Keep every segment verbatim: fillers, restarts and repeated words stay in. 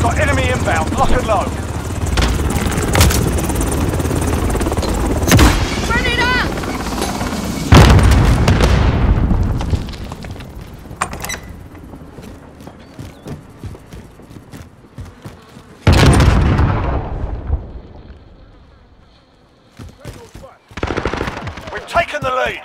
Got enemy inbound, lock and load. Burn it up! We've taken the lead!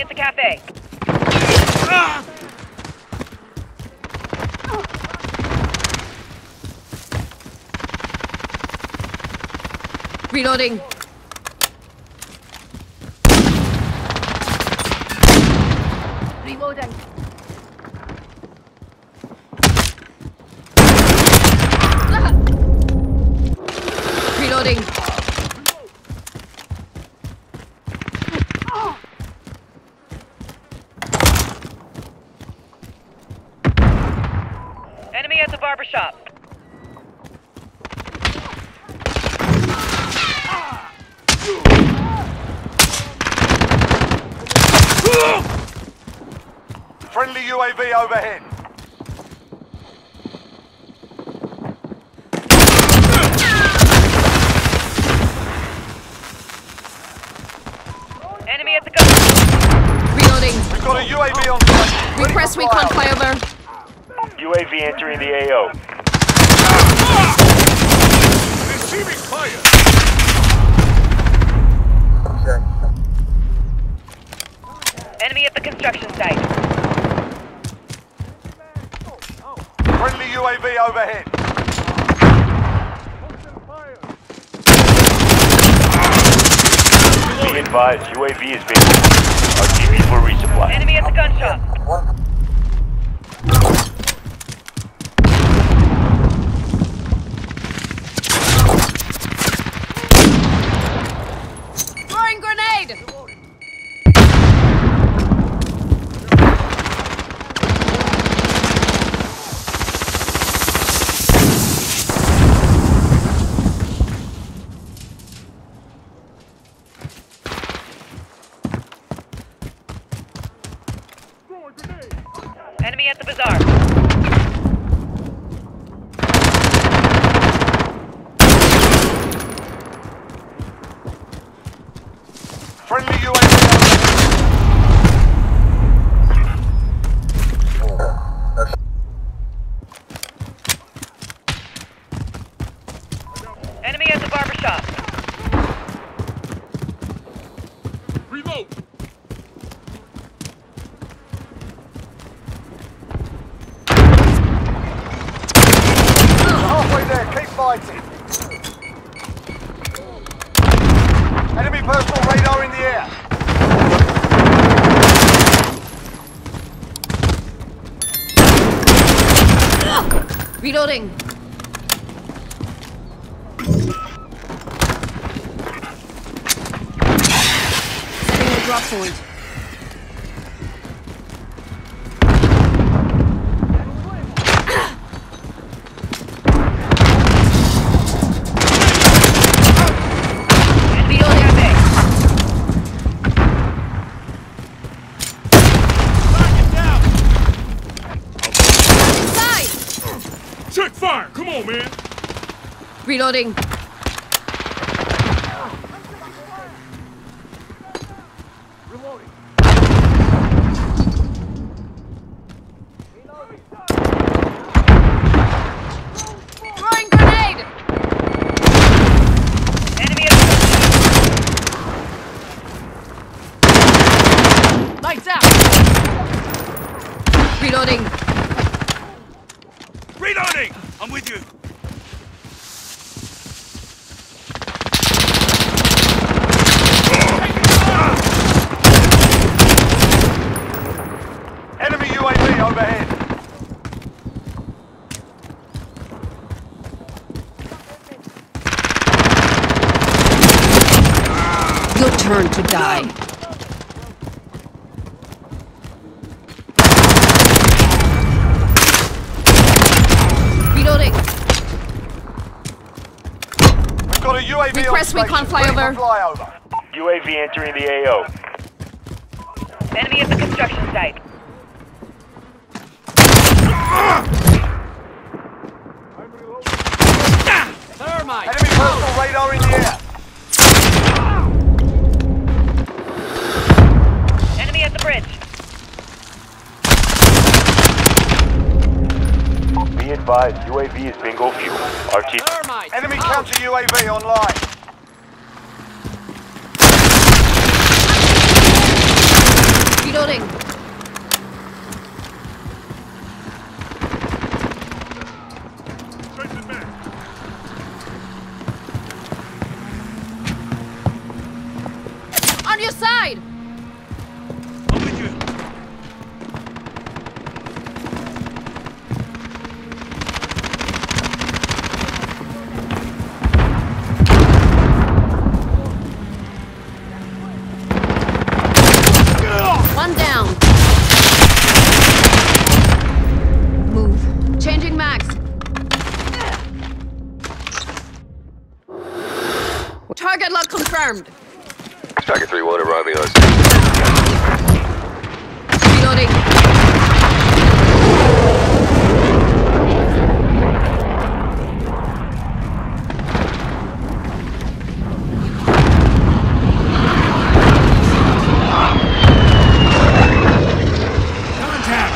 At the cafe. Ah! Reloading. Reloading. Ah! Reloading. Barbershop. Friendly U A V overhead. Enemy at the gun. Reloading. We've got a U A V on site. Request recon flyover. U A V entering the A O. Receiving fire! Enemy at the construction site. Friendly U A V overhead. Be advised, U A V is being R T V for resupply. Enemy at the gun shop. Enemy at the bazaar. Friendly U A V. Enemy at the barbershop. Remote. Enemy personal radar in the air. Ugh. Reloading. Setting a drop point. Check fire! Come on, man! Reloading. Reloading. Throwing grenade! Enemy at the... Lights out! Reloading. burn to die. Reloading. We've got a U A V. Request recon flyover. flyover. U A V entering the A O. Enemy at the construction site. Thermite. Enemy personal radar in the air. Enemy at the bridge. Be advised, U A V is bingo fuel. R T. Thermite. Enemy counter U A V online. Reloading. On your side. Only you. One down. Move. Changing max. Target lock confirmed. Target three one arriving on station. Reloading. Contact.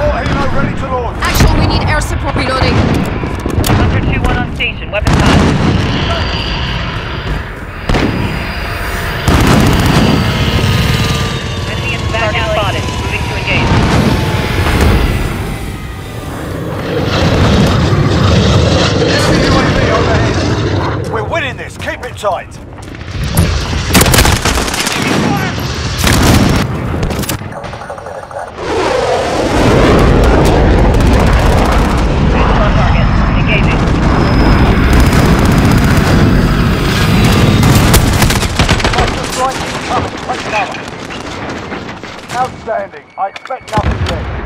All A O ready to launch. Actually, we need air support. Reloading. Hunter two one on station. Weapons hot. Tight. Engaging. Outstanding. I expect nothing yet.